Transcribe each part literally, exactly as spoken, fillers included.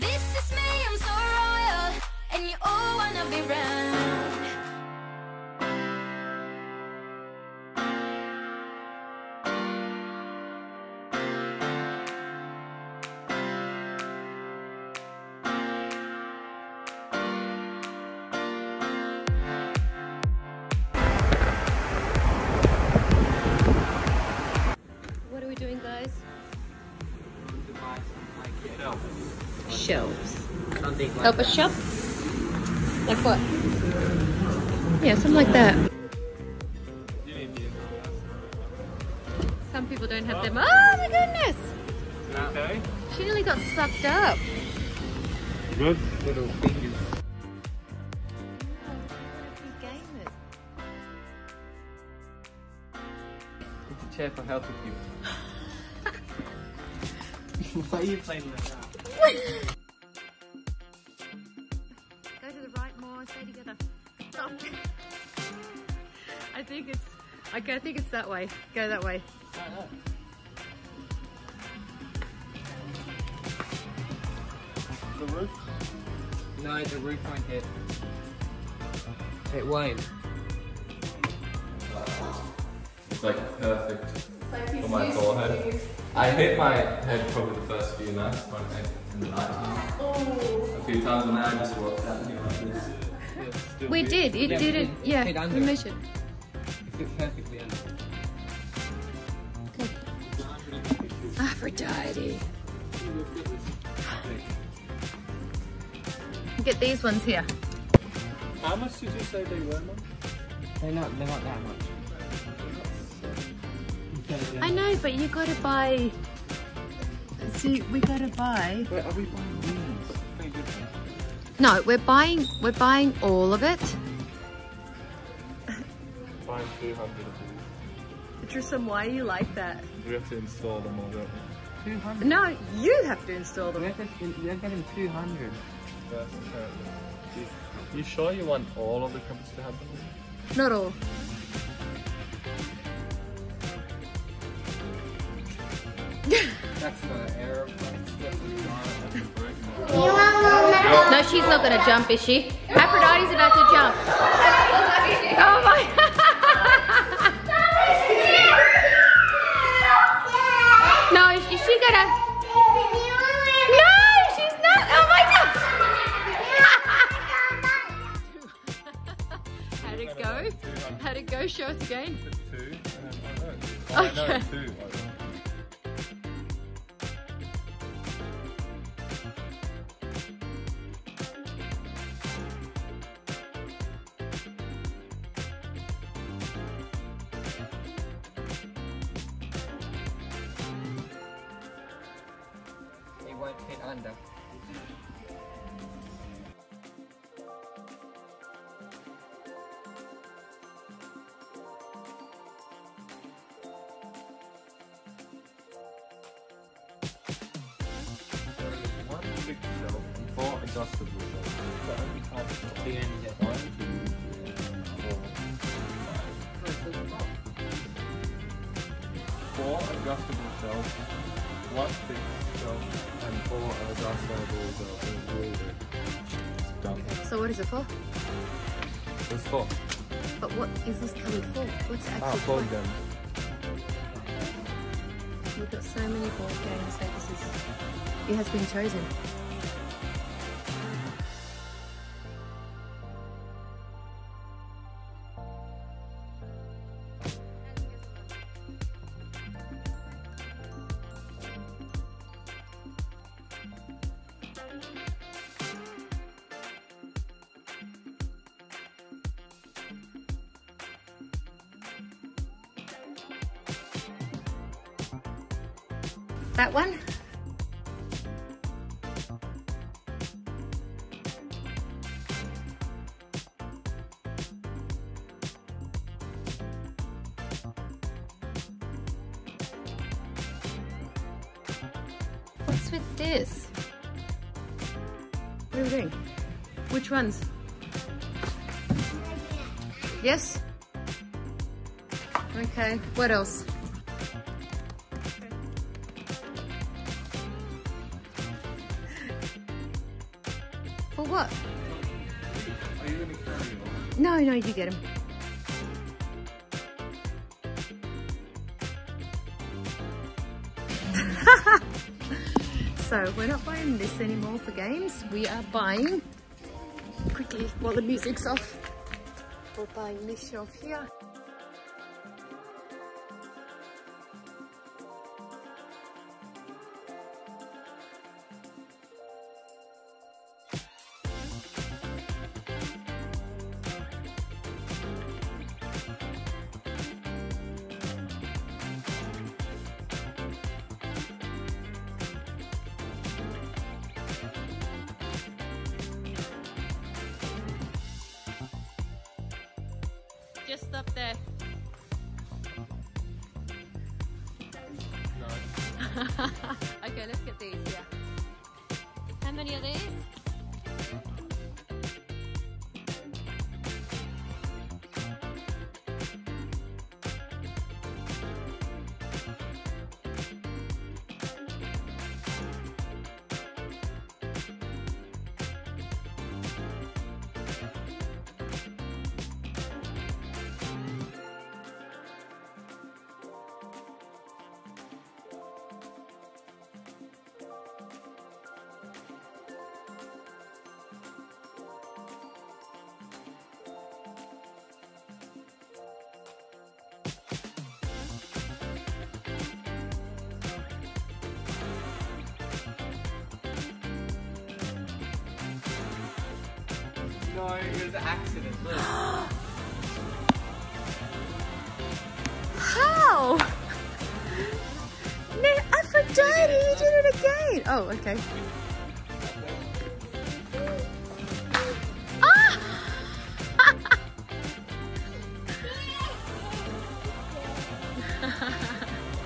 This is me, I'm so royal, and you all wanna be round. Shelves. Something like Help that. Us shop? Like what? Yeah, something like that. Some people don't have them. Oh my goodness! Okay. She nearly got sucked up. Good little fingers. It's a chair for healthy people. Why are you playing like that? Go to the right more, stay together. Stop. I think it's okay, I think it's that way. Go that way. Oh, no. The roof? No, the roof won't hit. It won't. It's like perfect. It's like for my forehead. I hit my head probably the first few nights when I in the night. Oh. A few times when I just walked out and like this. We good. did, it yeah, did it, it yeah, it we measured. It fit perfectly under. Good. Aphrodite. Get these ones here. How much did you say they were, Mum? They're not, they're not that much. I know, but you gotta buy. See, we gotta buy. Wait, are we buying these? No, we're buying. We're buying all of it. Buying two hundred of these. Drissom, why are you like that? We have to install them all, don't we? Two hundred. No, you have to install them. They're getting two hundred. You sure you want all of the covers to have them? Not all. That's the airplane. No, she's not gonna jump, is she? Aphrodite's about to jump. Oh my! No, is she gonna? No, she's not. Oh my God! How'd it go? How'd it go? Show us again. Two. Okay. Two. Under. There is one big shelf and four adjustable shelves. The only type of shelf. You only get one, two, three, four, five. Four adjustable shelves, one big shelf. So what is it for? It's for. But what is this coming for? What's it actually for? Ah, board games. We've got so many board games, so this is... It has been chosen. That one. What's with this? What are we doing? Which ones? Yes? Okay, what else? For what? Are you going to carry them? No, no, you get them. So we're not buying this anymore for games. We are buying, quickly while the music's off, we're buying this shelf here. Just up there. No. Okay, let's get these, yeah. How many are these? No, it was an accident, look. How? No, Aphrodite, you did it again! Oh, okay.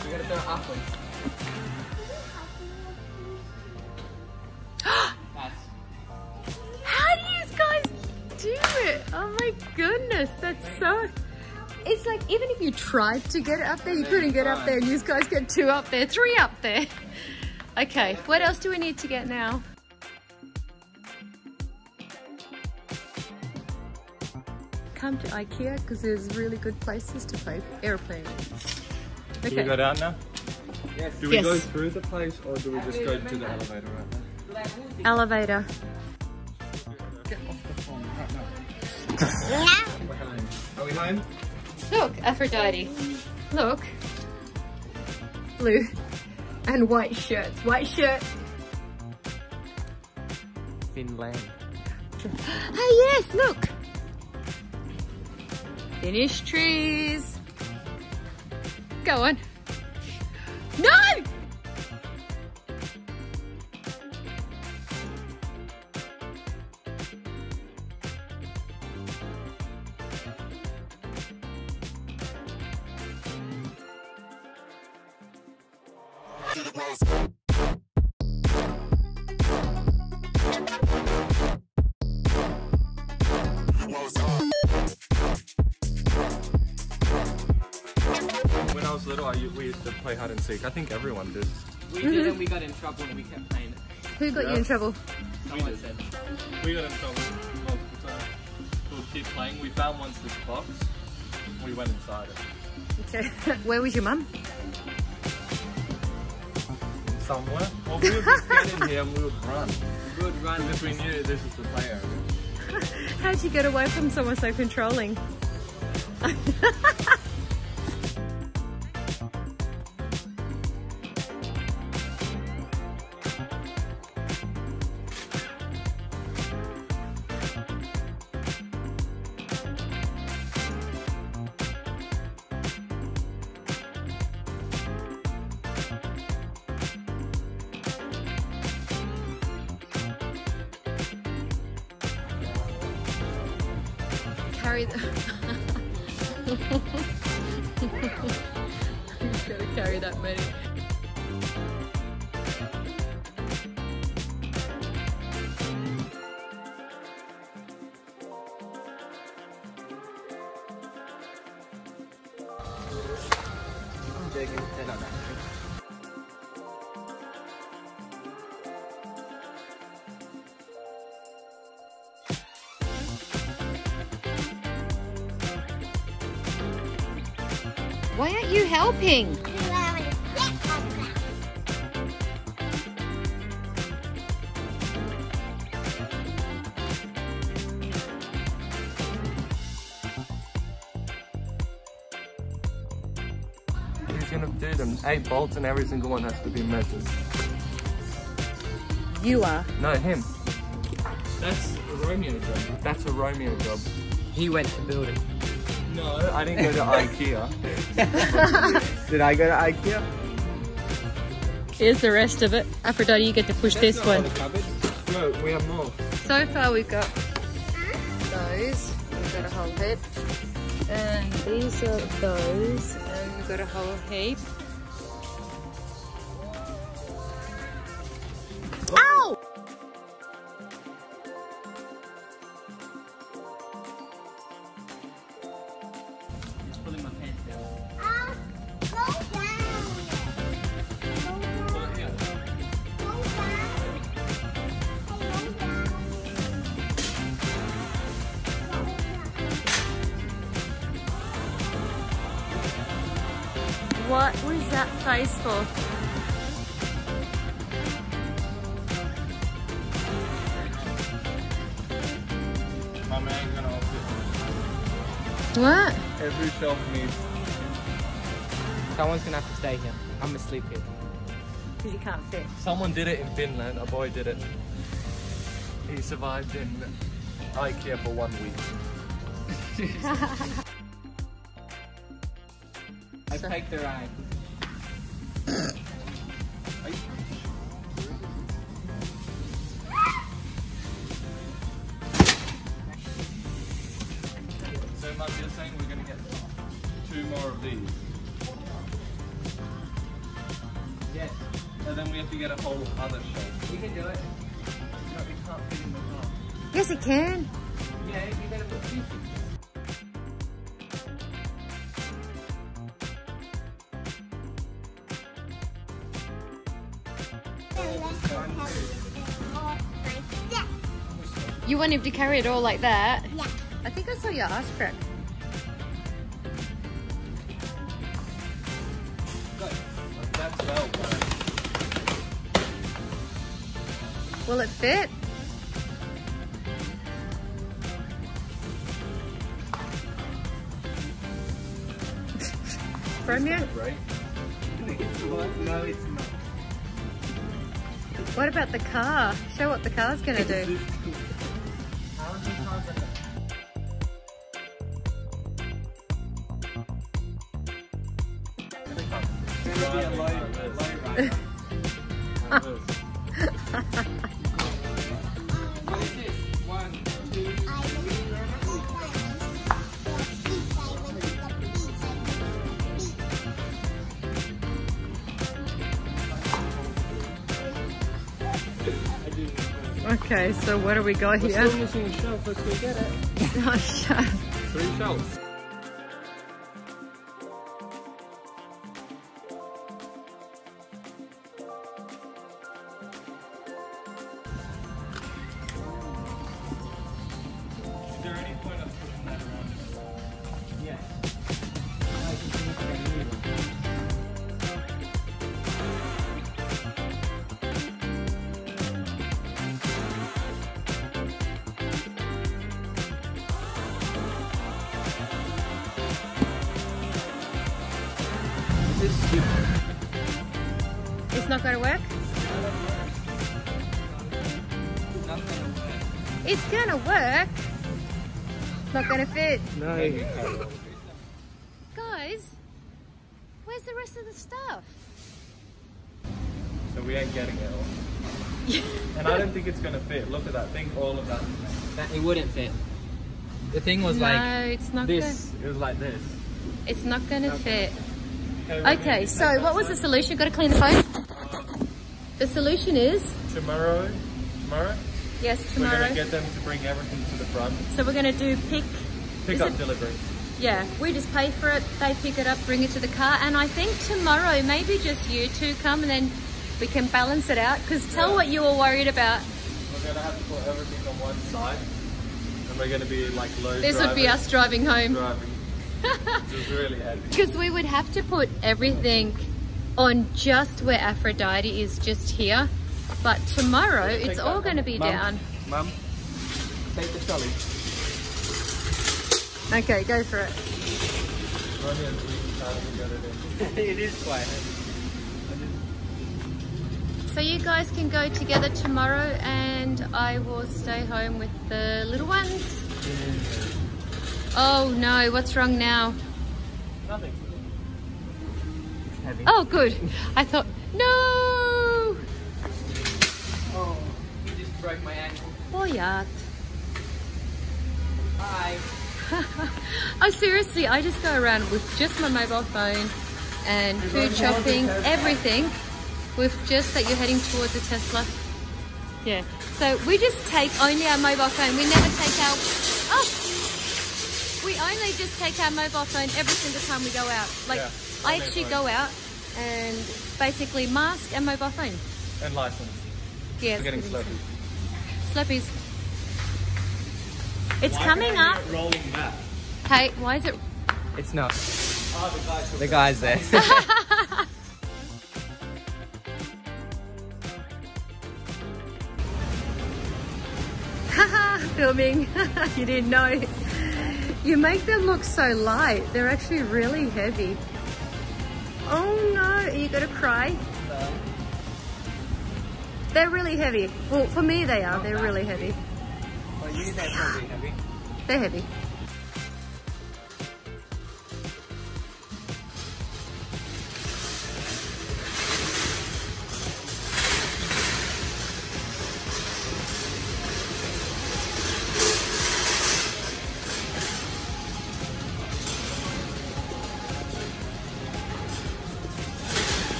We're gonna throw it halfway. Goodness, that's so, it's like even if you tried to get it up there, you couldn't get up there, and these guys get two up there, three up there. Okay, what else do we need to get now? Come to IKEA because there's really good places to play airplanes. Okay. Do we go down now? Yes. Do we yes. go through the place or do we just go to the elevator right now? Elevator. Get off the phone right now. Yeah. We're home. Are we home? Look, Aphrodite. Look. Blue and white shirts. White shirt. Finland. Oh yes, look. Finnish trees. Go on. No! When I was little, I, we used to play hide and seek. I think everyone did. We mm-hmm. did, and we got in trouble, and we kept playing it. Who got yeah. you in trouble? Someone we said. We got in trouble multiple times. We'll keep playing. We found once this box. We went inside it. Okay. Where was your mum? Somewhere. Well, we would just get in here and we would run. We would run if we knew this is the play area. How'd you get away from someone so controlling? Carry them. I'm just gonna carry that many. I'm joking. They're not that. Why aren't you helping? He's gonna do them. Eight bolts and every single one has to be measured. You are? No, him. That's a Romeo job. That's a Romeo job. He went to build it. No, I didn't go to IKEA. Did I go to IKEA? Here's the rest of it. Aphrodite, you get to push That's this one. No, we have more. So far we've got those. We've got a whole heap. And these are those. And we've got a whole heap. Ow! What was that face for? My man gonna help you. What? Every shelf needs. Someone's gonna have to stay here. I'm gonna sleep here. Because you can't fit. Someone did it in Finland. A boy did it. He survived in IKEA for one week. I take the ride. So, Mum, you're saying we're going to get two more of these? Yes. And then we have to get a whole other shelf. We can do it. No, we can't fit in the car. Yes, it can. Yeah, you better put two things. You want him to carry it all like that? Yeah. I think I saw your ass crack. That's well done. Will it fit? Romeo? No, it's not. What about the car? Show what the car's gonna do. Okay, so what do we got here? We're still missing a shelf, let's go get it. Oh, shut up. Three shelves. Is there any point of putting that around it? Yes. It's not going to work? It's going to work. It's not going to fit. No. Guys, where's the rest of the stuff? So we ain't getting it all. And I don't think it's going to fit. Look at that thing, all of that. that. It wouldn't fit. The thing was no, like it's not this. Gonna... It was like this. It's not going to fit. Gonna... Okay, so what was the solution? Got to clean the phone. The solution is? Tomorrow. Tomorrow? Yes, tomorrow. We're going to get them to bring everything to the front. So we're going to do pick... Pick up delivery. Yeah, we just pay for it, they pick it up, bring it to the car, and I think tomorrow, maybe just you two come and then we can balance it out, because tell what you were worried about. We're going to have to put everything on one side, and we're going to be like low driving. This would be us driving home. Driving. It was really heavy. Because we would have to put everything on just where Aphrodite is, just here. But tomorrow, it's all going to be down. Mum, take the trolley. Okay, go for it. It is quite heavy. So you guys can go together tomorrow and I will stay home with the little ones. Oh no, what's wrong now? Nothing. It's heavy. Oh good. I thought, no! Oh, you just broke my ankle. Oh yeah. Bye. I seriously, I just go around with just my mobile phone and food shopping, everything, with just that you're heading towards a Tesla. Yeah. So we just take only our mobile phone. We never take our, oh, we only just take our mobile phone every single time we go out. Like, yeah, I actually go out and basically mask and mobile phone. And license. Yeah. We're getting sloppies. Sloppies. It's why coming up. Rolling map? Hey, why is it? It's not. Oh, the guy's, the guy's there. Haha, filming. You didn't know. You make them look so light. They're actually really heavy. Oh no, are you gonna cry? No. They're really heavy. Well, for me they are. Not They're really heavy. heavy. Well, you guys are heavy. They're heavy.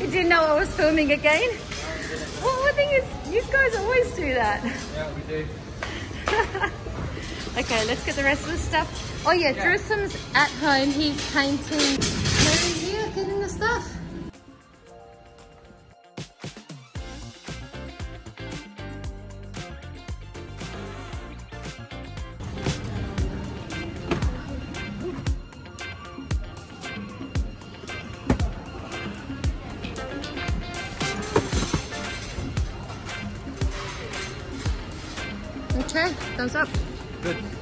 You didn't know I was filming again? Well, the thing is, you guys always do that. Yeah, we do. Okay, let's get the rest of the stuff. Oh yeah, yeah. Drissom's at home. He's painting. Mary's here getting the stuff. Okay, thumbs up. Good.